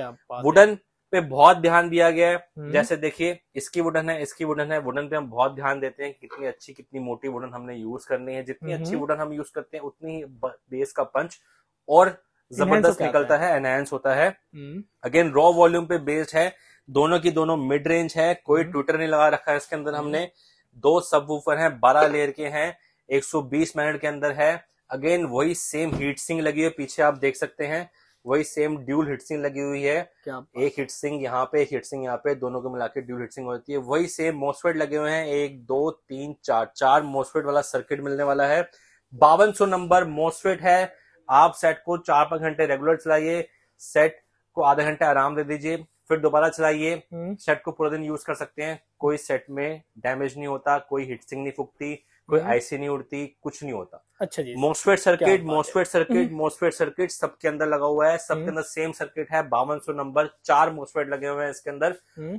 वुडन पे बहुत ध्यान दिया गया है, जैसे देखिए इसकी वुडन है, इसकी वुडन है, वुडन पे हम बहुत ध्यान देते हैं, कितनी अच्छी कितनी मोटी वुडन हमने यूज करनी है। जितनी अच्छी वुडन हम यूज करते हैं उतनी ही बेस का पंच और जबरदस्त निकलता है, एनहांस होता है। अगेन रॉ वॉल्यूम पे बेस्ड है, दोनों की दोनों मिड रेंज है, कोई ट्विटर नहीं लगा रखा है इसके अंदर हमने। दो सबवूफर हैं, 12 लेयर के हैं, 120 मिनट के अंदर है। अगेन वही सेम हीट सिंक लगी हुई, पीछे आप देख सकते हैं वही सेम ड्यूल हीट सिंक लगी हुई है। एक हीट सिंक यहाँ पे, एक हीट सिंक यहाँ पे, दोनों को मिलाकर ड्यूल हीट सिंक होती है। वही सेम मॉस्फेट लगे हुए हैं, 1 2 3 4 मॉस्फेट वाला सर्किट मिलने वाला है। 5200 नंबर मॉस्फेट है। आप सेट को 4-5 घंटे रेगुलर चलाइए, सेट को आधा घंटा आराम दे दीजिए, फिर दोबारा चलाइए। सेट को पूरा दिन यूज कर सकते हैं, कोई सेट में डैमेज नहीं होता, कोई हीट सिंक नहीं फूकती, कोई आईसी नहीं उड़ती, कुछ नहीं होता। अच्छा जी, MOSFET सर्किट सबके अंदर लगा हुआ है, सबके अंदर सेम सर्किट है। 5200 नंबर, 4 MOSFET लगे हुए हैं इसके अंदर।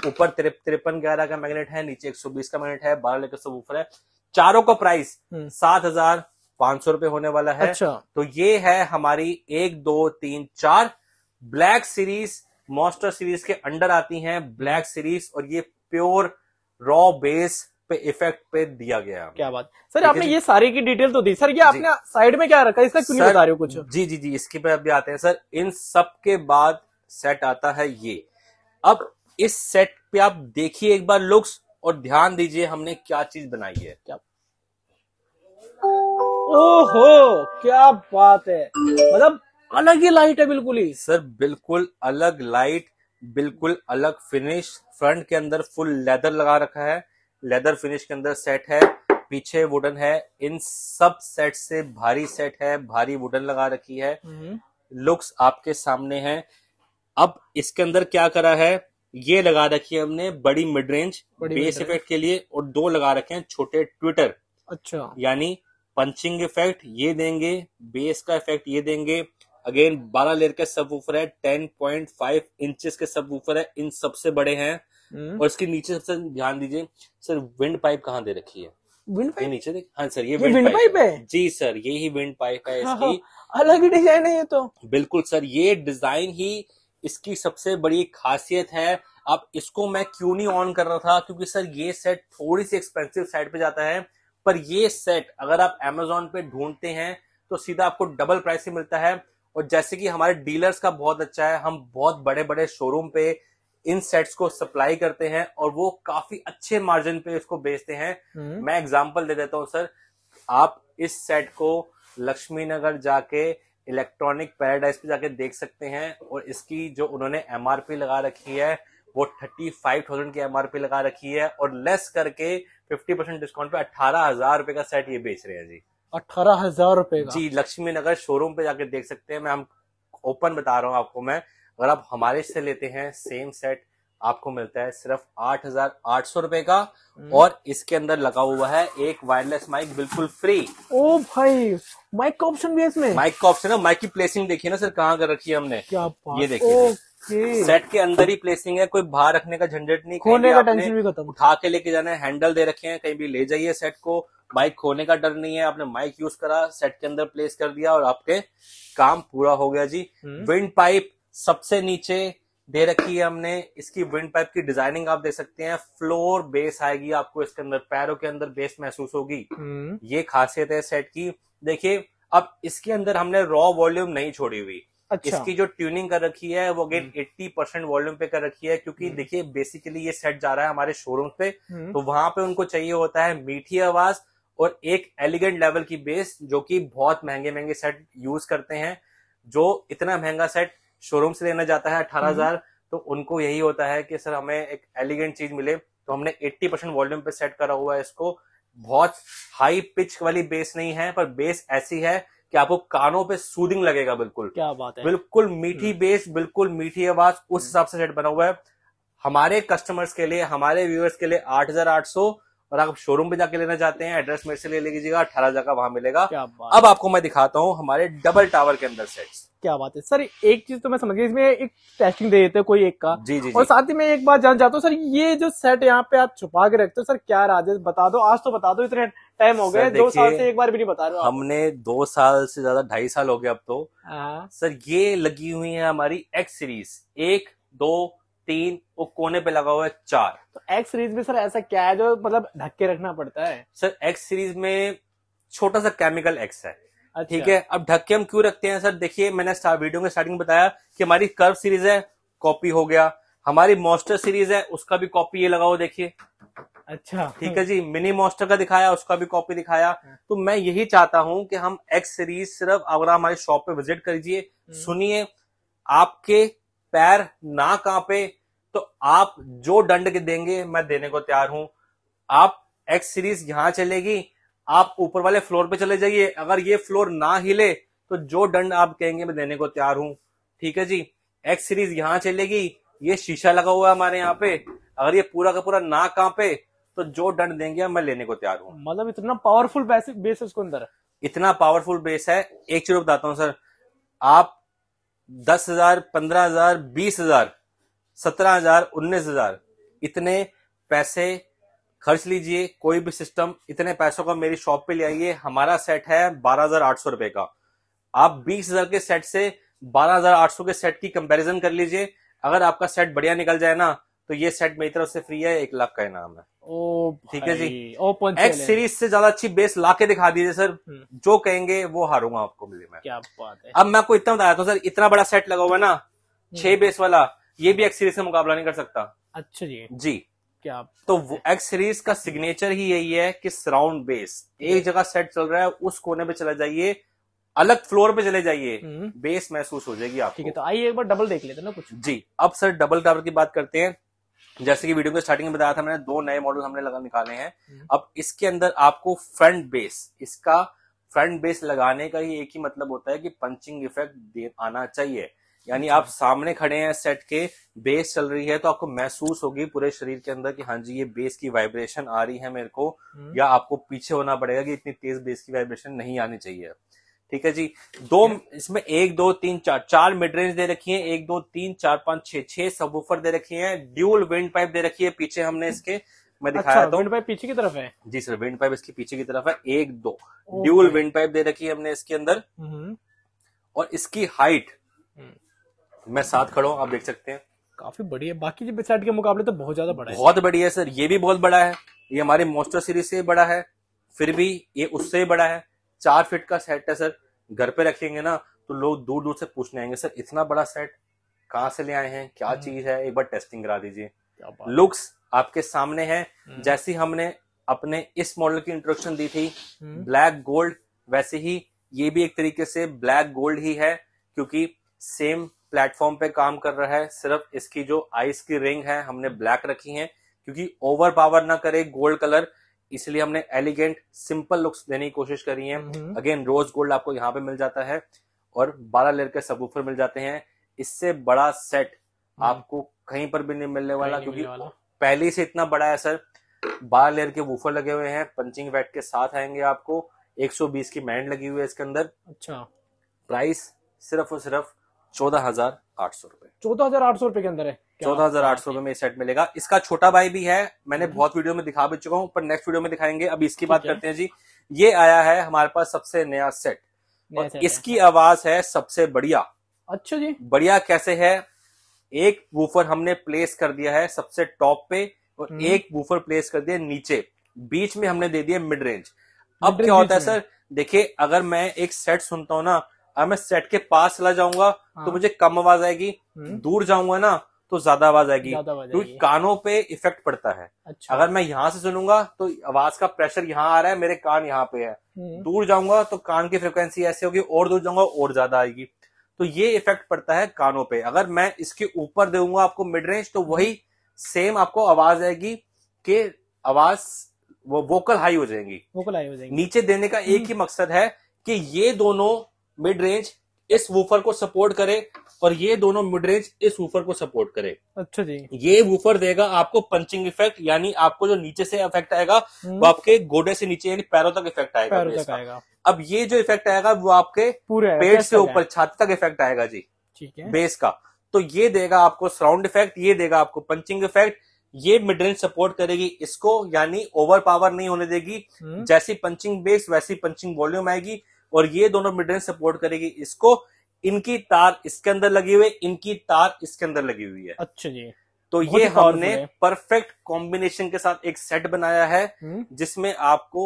ऊपर 5311 का मैग्नेट है, नीचे 120 का मैग्नेट है, 12 लेकर सब ऊपर है। चारों का प्राइस 7500 रुपए होने वाला है। अच्छा। तो ये है हमारी 1 2 3 4 ब्लैक सीरीज, मॉन्स्टर सीरीज के अंडर आती है ब्लैक सीरीज, और ये प्योर रॉ बेस पे इफेक्ट पे दिया गया। क्या बात सर, आपने ये सारी की डिटेल तो दी। सर ये आपने साइड में क्या रखा, इसका क्यों नहीं बता रहे हो कुछ? जी जी जी, इसके पे अभी आते हैं सर। इन सब के बाद सेट आता है ये। अब इस सेट पे आप देखिए एक बार लुक्स, और ध्यान दीजिए हमने क्या चीज बनाई है। क्या ओहो, क्या बात है, मतलब अलग ही लाइट है बिल्कुल ही सर, बिल्कुल अलग लाइट, बिल्कुल अलग फिनिश। फ्रंट के अंदर फुल लेदर लगा रखा है, लेदर फिनिश के अंदर सेट है, पीछे वुडन है। इन सब सेट से भारी सेट है, भारी वुडन लगा रखी है। लुक्स आपके सामने है। अब इसके अंदर क्या करा है, ये लगा रखी है हमने बड़ी मिड रेंज बेस इफेक्ट के लिए, और 2 लगा रखे हैं छोटे ट्विटर। अच्छा, यानी पंचिंग इफेक्ट ये देंगे, बेस का इफेक्ट ये देंगे। अगेन 12 लेयर के सबवूफर है, 10.5 इंचेस के सबवूफर है, इन सबसे बड़े हैं। और इसके नीचे सबसे ध्यान दीजिए सर, विंड पाइप कहाँ दे रखी है, विंड पाइप नीचे देख। हाँ सर, ये विंड पाइप है जी सर, यही विंड पाइप है। इसकी अलग ही डिजाइन है ये तो। बिल्कुल सर, ये डिजाइन ही इसकी सबसे बड़ी खासियत है। अब इसको मैं क्यों नहीं ऑन कर रहा था, क्योंकि सर ये सेट थोड़ी सी एक्सपेंसिव साइड पे जाता है, पर ये सेट अगर आप अमेजोन पे ढूंढते हैं तो सीधा आपको डबल प्राइस ही मिलता है। और जैसे कि हमारे डीलर्स का बहुत अच्छा है, हम बहुत बड़े बड़े शोरूम पे इन सेट्स को सप्लाई करते हैं और वो काफी अच्छे मार्जिन पे इसको बेचते हैं। मैं एग्जांपल दे देता हूँ सर, आप इस सेट को लक्ष्मी नगर जाके इलेक्ट्रॉनिक पैराडाइज पे जाके देख सकते हैं, और इसकी जो उन्होंने MRP लगा रखी है वो 35,000 की MRP लगा रखी है, और लेस करके 50% डिस्काउंट पे 18,000 रुपए का सेट ये बेच रहे हैं जी। 18,000 रुपए जी, लक्ष्मी नगर शोरूम पे जाके देख सकते हैं। मैं हम ओपन बता रहा हूँ आपको, मैं अगर आप हमारे से लेते हैं सेम सेट आपको मिलता है सिर्फ 8,800 रुपए का, और इसके अंदर लगा हुआ है एक वायरलेस माइक बिल्कुल फ्री। ओ भाई, माइक का ऑप्शन भी है इसमें। माइक का ऑप्शन है, माइक की प्लेसिंग देखिए ना सर कहाँ कर रखी है हमने, ये देखिए सेट के अंदर ही प्लेसिंग है, कोई बाहर रखने का झंझट नहीं, खोने का टेंशन भी खत्म, उठा के लेके जाना है। हैंडल दे रखे हैं, कहीं भी ले जाइए सेट को, माइक खोने का डर नहीं है। आपने माइक यूज करा, सेट के अंदर प्लेस कर दिया और आपके काम पूरा हो गया जी। विंड पाइप सबसे नीचे दे रखी है हमने, इसकी विंड पाइप की डिजाइनिंग आप देख सकते हैं। फ्लोर बेस आएगी आपको इसके अंदर, पैरों के अंदर बेस महसूस होगी, ये खासियत है सेट की। देखिए अब इसके अंदर हमने रॉ वॉल्यूम नहीं छोड़ी हुई। अच्छा। इसकी जो ट्यूनिंग कर रखी है वो अगेन 80% वॉल्यूम पे कर रखी है, क्योंकि देखिए बेसिकली ये सेट जा रहा है हमारे शोरूम पे, तो वहां पे उनको चाहिए होता है मीठी आवाज और एक एलिगेंट लेवल की बेस, जो कि बहुत महंगे महंगे सेट यूज करते हैं। जो इतना महंगा सेट शोरूम से लेना जाता है 18,000, तो उनको यही होता है कि सर हमें एक एलिगेंट चीज मिले, तो हमने 80% वॉल्यूम पे सेट करा हुआ है इसको। बहुत हाई पिच वाली बेस नहीं है, पर बेस ऐसी है कि आपको कानों पे सूदिंग लगेगा। बिल्कुल, क्या बात है, बिल्कुल मीठी बेस, बिल्कुल मीठी आवाज, उस हिसाब से सेट बना हुआ है हमारे कस्टमर्स के लिए, हमारे व्यूअर्स के लिए। 8,800, और आप शोरूम पे जाके लेना चाहते हैं एड्रेस मेरे से ले लीजिएगा, 18,000 का वहां मिलेगा। अब आपको मैं दिखाता हूँ हमारे डबल टावर के अंदर सेट्स। क्या बात है सर, एक चीज तो मैं समझ गया, इसमें एक टेस्टिंग दे देते हैं कोई एक का। जी जी, और साथ ही मैं एक बात जान जाता हूँ सर, ये जो सेट यहाँ पे आप छुपा के रखते हो सर, क्या राज है बता दो, आज तो बता दो, इतने टाइम हो गए, 2 साल से एक बार भी नहीं बता रहे हो। हमने 2 साल से ज्यादा, 2.5 साल हो गए अब तो। सर ये लगी हुई है हमारी एक्स सीरीज, 1 2 3, वो कोने पे लगा हुआ है 4। तो एक्स सीरीज में सर ऐसा क्या है जो मतलब ढक के रखना पड़ता है? सर एक्स सीरीज में छोटा सा केमिकल एक्स है। अच्छा। ठीक है, अब ढक के हम क्यों रखते हैं सर, देखिए मैंने वीडियो के स्टार्टिंग में बताया कि हमारी कर्व सीरीज है, कॉपी हो गया, हमारी मॉन्स्टर सीरीज है, उसका भी कॉपी ये लगाओ देखिए। अच्छा, ठीक है जी। मिनी मॉन्स्टर का दिखाया, उसका भी कॉपी दिखाया। तो मैं यही चाहता हूं कि हम एक्स सीरीज सिर्फ अगर हमारे शॉप पे विजिट करिए, सुनिए, आपके पैर ना कांपे, तो आप जो दंड के देंगे मैं देने को तैयार हूं। आप एक्स सीरीज यहाँ चलेगी, आप ऊपर वाले फ्लोर पे चले जाइए, अगर ये फ्लोर ना हिले तो जो दंड आप कहेंगे मैं देने को तैयार हूं, ठीक है जी। एक्स सीरीज यहाँ चलेगी, ये शीशा लगा हुआ है हमारे यहाँ पे, अगर ये पूरा का पूरा ना कांपे तो जो दंड देंगे मैं लेने को तैयार हूँ। मतलब इतना पावरफुल बेस है उसके अंदर, इतना पावरफुल बेस है। एक चीज बताता हूँ सर, आप 10,000, 15,000, 20,000, 17,000, 19,000 इतने पैसे खर्च लीजिए कोई भी सिस्टम, इतने पैसों का मेरी शॉप पे ले आइए। हमारा सेट है 12,800 रुपए का। आप 20,000 के सेट से 12,800 के सेट की कंपैरिजन कर लीजिए, अगर आपका सेट बढ़िया निकल जाए ना तो ये सेट मेरी तरफ से फ्री है, 1 लाख का इनाम है। ओ ठीक है जी। एक्स सीरीज से ज्यादा अच्छी बेस ला के दिखा दीजिए सर, जो कहेंगे वो हारूंगा आपको मिले में। क्या बात है। अब मैं आपको इतना बताया था सर, इतना बड़ा सेट लगा हुआ है ना 6 बेस वाला, ये भी एक्स सीरीज का मुकाबला नहीं कर सकता। अच्छा जी जी। क्या तो एक्स सीरीज का सिग्नेचर ही यही है कि सराउंड बेस। एक जगह सेट चल रहा है, उस कोने पे चला जाइए, अलग फ्लोर पे चले जाइए, बेस महसूस हो जाएगी आपको। ठीक है, तो आइए एक बार डबल देख लेते हैं ना कुछ जी। अब सर डबल टावर की बात करते हैं। जैसे कि वीडियो के स्टार्टिंग में बताया था मैंने, 2 नए मॉडल हमने लगा निकाले हैं। अब इसके अंदर आपको फ्रंट बेस, इसका फ्रंट बेस लगाने का ही एक ही मतलब होता है कि पंचिंग इफेक्ट आना चाहिए, यानी आप सामने खड़े हैं सेट के, बेस चल रही है तो आपको महसूस होगी पूरे शरीर के अंदर कि हाँ जी ये बेस की वाइब्रेशन आ रही है मेरे को, या आपको पीछे होना पड़ेगा कि इतनी तेज बेस की वाइब्रेशन नहीं आनी चाहिए, ठीक है जी। 2 इसमें 1, 2, 3, 4 मिड रेंज दे रखी है, 1, 2, 3, 4, 5, 6 सबवूफर दे रखी है, ड्यूल विंड पाइप दे रखी है पीछे हमने इसके, मैं दिखाया था। विंड पाइप पीछे की तरफ है जी सर, विंड पाइप इसकी पीछे की तरफ है, 1, 2 ड्यूल विंड पाइप दे रखी है हमने इसके अंदर। और इसकी हाइट मैं साथ खड़ा हूँ, आप देख सकते हैं काफी बड़ी है, बाकी जो सेट के मुकाबले तो बहुत ज्यादा बड़ा है, बहुत बड़ी है सर। ये भी बहुत बड़ा है, ये हमारे मॉन्स्टर सीरीज से बड़ा है, फिर भी ये उससे ही बड़ा है। 4 फीट का सेट है सर, घर पे रखेंगे ना तो लोग दूर दूर से पूछने आएंगे सर इतना बड़ा सेट कहाँ से ले आए हैं, क्या चीज है, एक बार टेस्टिंग करा दीजिए। लुक्स आपके सामने है, जैसी हमने अपने इस मॉडल की इंट्रोडक्शन दी थी ब्लैक गोल्ड, वैसे ही ये भी एक तरीके से ब्लैक गोल्ड ही है, क्योंकि सेम प्लेटफॉर्म पे काम कर रहा है। सिर्फ इसकी जो आइस की रिंग है हमने ब्लैक रखी है, क्योंकि ओवर पावर ना करे गोल्ड कलर, इसलिए हमने एलिगेंट सिंपल लुक्स देने की कोशिश करी है। अगेन रोज गोल्ड आपको यहाँ पे मिल जाता है, और 12 लेयर के सबवूफर मिल जाते हैं। इससे बड़ा सेट आपको कहीं पर भी नहीं मिलने वाला, क्योंकि पहले से इतना बड़ा है सर। 12 लेयर के वूफर लगे हुए हैं, पंचिंग बैट के साथ आएंगे आपको, 120 की बैंड लगी हुई है इसके अंदर। अच्छा, प्राइस सिर्फ और सिर्फ 14,800 रुपए, 14,800 रुपए के अंदर है, 14,800 रुपए में सेट मिलेगा। इसका छोटा भाई भी है, मैंने बहुत वीडियो में दिखा भी चुका हूँ, पर नेक्स्ट वीडियो में दिखाएंगे। अब इसकी बात करते हैं जी। ये आया है हमारे पास सबसे नया सेट, और इसकी आवाज है सबसे बढ़िया। अच्छा जी, बढ़िया कैसे है? एक वूफर हमने प्लेस कर दिया है सबसे टॉप पे, और एक वूफर प्लेस कर दिया नीचे, बीच में हमने दे दिया मिड रेंज। अब क्या होता है सर, देखिये अगर मैं एक सेट सुनता हूँ ना, अब मैं सेट के पास चला जाऊंगा तो मुझे कम आवाज आएगी, दूर जाऊंगा ना तो ज्यादा आवाज आएगी, क्योंकि कानों पे इफेक्ट पड़ता है। अच्छा। अगर मैं यहाँ से सुनूंगा तो आवाज का प्रेशर यहाँ आ रहा है, मेरे कान यहाँ पे है, दूर जाऊंगा तो कान की फ्रिक्वेंसी ऐसे होगी, और दूर जाऊंगा और ज्यादा आएगी, तो ये इफेक्ट पड़ता है कानों पे। अगर मैं इसके ऊपर दूंगा आपको मिड रेंज, तो वही सेम आपको आवाज आएगी कि आवाज वोकल हाई हो जाएंगी, वोकल हाई हो जाएगी। नीचे देने का एक ही मकसद है कि ये दोनों मिड रेंज इस वूफर को सपोर्ट करे, और ये दोनों मिड रेंज इस वूफर को सपोर्ट करे। अच्छा जी। ये वूफर देगा आपको पंचिंग इफेक्ट, यानी आपको जो नीचे से इफेक्ट आएगा वो आपके गोडे से नीचे यानी पैरों तक इफेक्ट आएगा, पैरों तक आएगा। अब ये जो इफेक्ट आएगा वो आपके पूरे पेट से ऊपर छाती तक इफेक्ट आएगा जी, ठीक है, बेस का। तो ये देगा आपको सराउंड इफेक्ट, ये देगा आपको पंचिंग इफेक्ट, ये मिड रेंज सपोर्ट करेगी इसको, यानी ओवर पावर नहीं होने देगी, जैसी पंचिंग बेस वैसी पंचिंग वॉल्यूम आएगी। और ये दोनों मिड रेंज सपोर्ट करेगी इसको, इनकी तार इसके अंदर लगी हुई है, इनकी तार इसके अंदर लगी हुई है। अच्छा जी। तो ये हमने परफेक्ट कॉम्बिनेशन के साथ एक सेट बनाया है, जिसमें आपको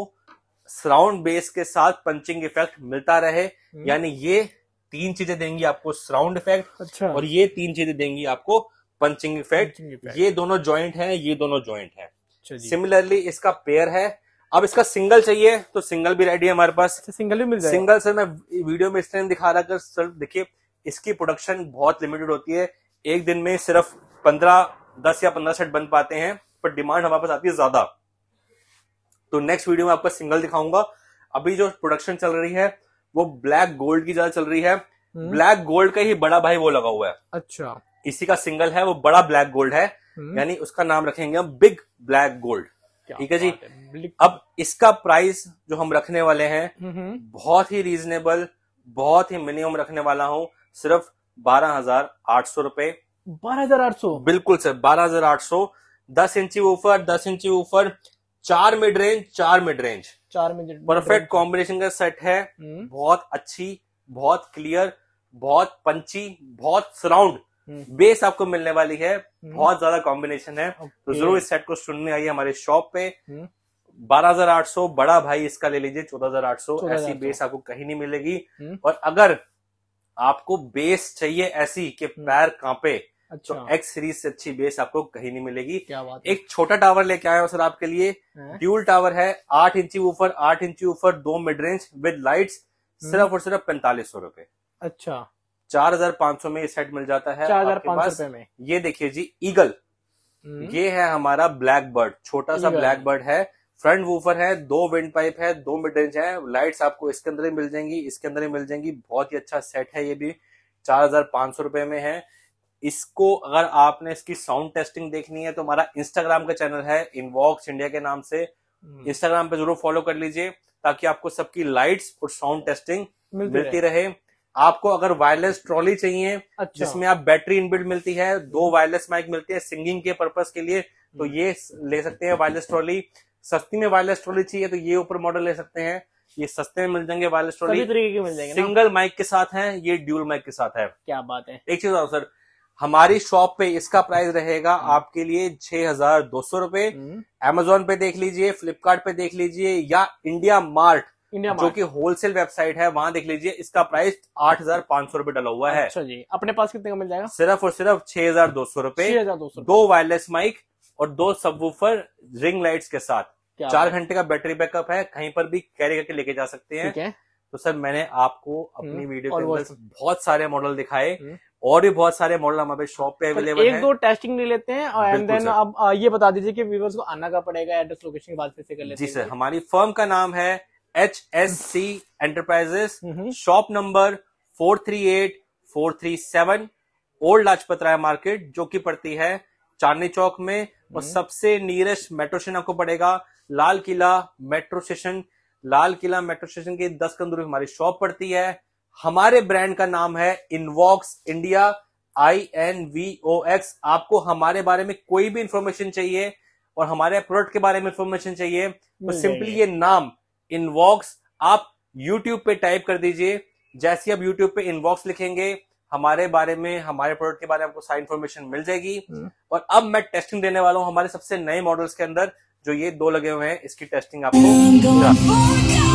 सराउंड बेस के साथ पंचिंग इफेक्ट मिलता रहे, यानी ये 3 चीजें देंगी आपको सराउंड इफेक्ट। अच्छा। और ये 3 चीजें देंगी आपको पंचिंग इफेक्ट। ये दोनों ज्वाइंट है, ये दोनों ज्वाइंट है। सिमिलरली इसका पेयर है। अब इसका सिंगल चाहिए तो सिंगल भी रेडी है हमारे पास, सिंगल भी मिल जाएगा। सिंगल सर मैं वीडियो में इसलिए दिखा रहा था सर, देखिए इसकी प्रोडक्शन बहुत लिमिटेड होती है, एक दिन में सिर्फ 10 या 15 सेट बन पाते हैं, पर डिमांड हमारे पास आती है ज्यादा। तो नेक्स्ट वीडियो में आपका सिंगल दिखाऊंगा। अभी जो प्रोडक्शन चल रही है वो ब्लैक गोल्ड की ज्यादा चल रही है, ब्लैक गोल्ड का ही बड़ा भाई वो लगा हुआ है। अच्छा, इसी का सिंगल है, वो बड़ा ब्लैक गोल्ड है, यानी उसका नाम रखेंगे हम बिग ब्लैक गोल्ड, ठीक है जी। अब इसका प्राइस जो हम रखने वाले हैं बहुत ही रीजनेबल, बहुत ही मिनिमम रखने वाला हूँ, सिर्फ 12,800 रुपए। 12,800 बिल्कुल सर, 12,800। 10 इंची ऊपर, 10 इंची ऊपर, 4 मिड रेंज, परफेक्ट कॉम्बिनेशन का सेट है। बहुत अच्छी, बहुत क्लियर, बहुत पंची, बहुत सराउंड बेस आपको मिलने वाली है, बहुत ज्यादा कॉम्बिनेशन है। तो जरूर इस सेट को सुनने आइए हमारे शॉप पे। 12,800 बड़ा भाई इसका ले लीजिए 14,800। ऐसी बेस आपको कहीं नहीं मिलेगी। और अगर आपको बेस चाहिए ऐसी कि पैर कांपे, अच्छा, तो एक्स सीरीज से अच्छी बेस आपको कहीं नहीं मिलेगी। क्या बात है। एक छोटा टावर लेके आया हूं सर आपके लिए, ड्यूल टावर है, 8 इंची ऊपर, 8 इंची ऊपर, 2 मिड रेंज विद लाइट्स, सिर्फ और सिर्फ 4500 रुपए। अच्छा, 4,500 में ये सेट मिल जाता है। 4,500 में ये देखिए जी ईगल, ये है हमारा ब्लैक बर्ड, छोटा सा ब्लैक बर्ड है, फ्रंट वूफर है, 2 विंड पाइप है, 2 मिड रेंज है, लाइट्स आपको इसके अंदर ही मिल जाएंगी, इसके अंदर ही मिल जाएंगी। बहुत ही अच्छा सेट है, ये भी 4,500 रुपए में है। इसको अगर आपने इसकी साउंड टेस्टिंग देखनी है तो हमारा इंस्टाग्राम का चैनल है इनवॉक्स इंडिया के नाम से, इंस्टाग्राम पे जरूर फॉलो कर लीजिए ताकि आपको सबकी लाइट्स और साउंड टेस्टिंग मिलती रहे। आपको अगर वायरलेस ट्रॉली चाहिए, अच्छा, जिसमें आप बैटरी इनबिल्ट मिलती है, 2 वायरलेस माइक मिलते हैं सिंगिंग के पर्पस के लिए, तो ये ले सकते हैं वायरलेस ट्रॉली। सस्ती में वायरलेस ट्रॉली चाहिए तो ये ऊपर मॉडल ले सकते हैं, ये सस्ते में मिल जाएंगे वायरलेस ट्रॉली, सभी तरीके के मिल जाएंगे। सिंगल माइक के साथ है, ये ड्यूल माइक के साथ है। क्या बात है। एक चीज और सर, हमारी शॉप पे इसका प्राइस रहेगा आपके लिए 6,200 रुपए। अमेजोन पे देख लीजिए, फ्लिपकार्ट पे देख लीजिए, या इंडिया मार्ट जो कि होलसेल वेबसाइट है वहां देख लीजिए, इसका प्राइस 8,500 रुपए डला हुआ है। अच्छा जी, अपने पास कितने का मिल जाएगा? सिर्फ और सिर्फ 6,200 रुपए। 6,200, 2 वायरलेस माइक और 2 सबवूफर रिंग लाइट्स के साथ, 4 घंटे का बैटरी बैकअप है, कहीं पर भी कैरी करके लेके जा सकते हैं। तो सर मैंने आपको अपनी वीडियो के अंदर बहुत सारे मॉडल दिखाए, और भी बहुत सारे मॉडल हमारे शॉप पे अवेलेबल हैं। 1-2 टेस्टिंग ले लेते हैं और देन आप ये बता दीजिए कि व्यूअर्स को आना का पड़ेगा, एड्रेस लोकेशन के बाद फिर से कर लेते हैं। जी सर, हमारी फर्म का नाम है HSC enterprises, shop number 438-437 old Lajpat Rai market, जो कि पड़ती है चांदनी चौक में, और सबसे नियरेस्ट मेट्रो स्टेशन आपको पड़ेगा Lal Qila metro station. Lal Qila metro station के 10 कदम दूरी हमारी शॉप पड़ती है। हमारे ब्रांड का नाम है इनवॉक्स इंडिया, INVOX। आपको हमारे बारे में कोई भी इंफॉर्मेशन चाहिए और हमारे प्रोडक्ट के बारे में इंफॉर्मेशन चाहिए तो सिंपली ये नाम इनवॉक्स आप यूट्यूब पे टाइप कर दीजिए। जैसे आप यूट्यूब पे इनवॉक्स लिखेंगे, हमारे बारे में, हमारे प्रोडक्ट के बारे में आपको सारी इंफॉर्मेशन मिल जाएगी। और अब मैं टेस्टिंग देने वाला हूँ हमारे सबसे नए मॉडल्स के अंदर, जो ये 2 लगे हुए हैं, इसकी टेस्टिंग आपको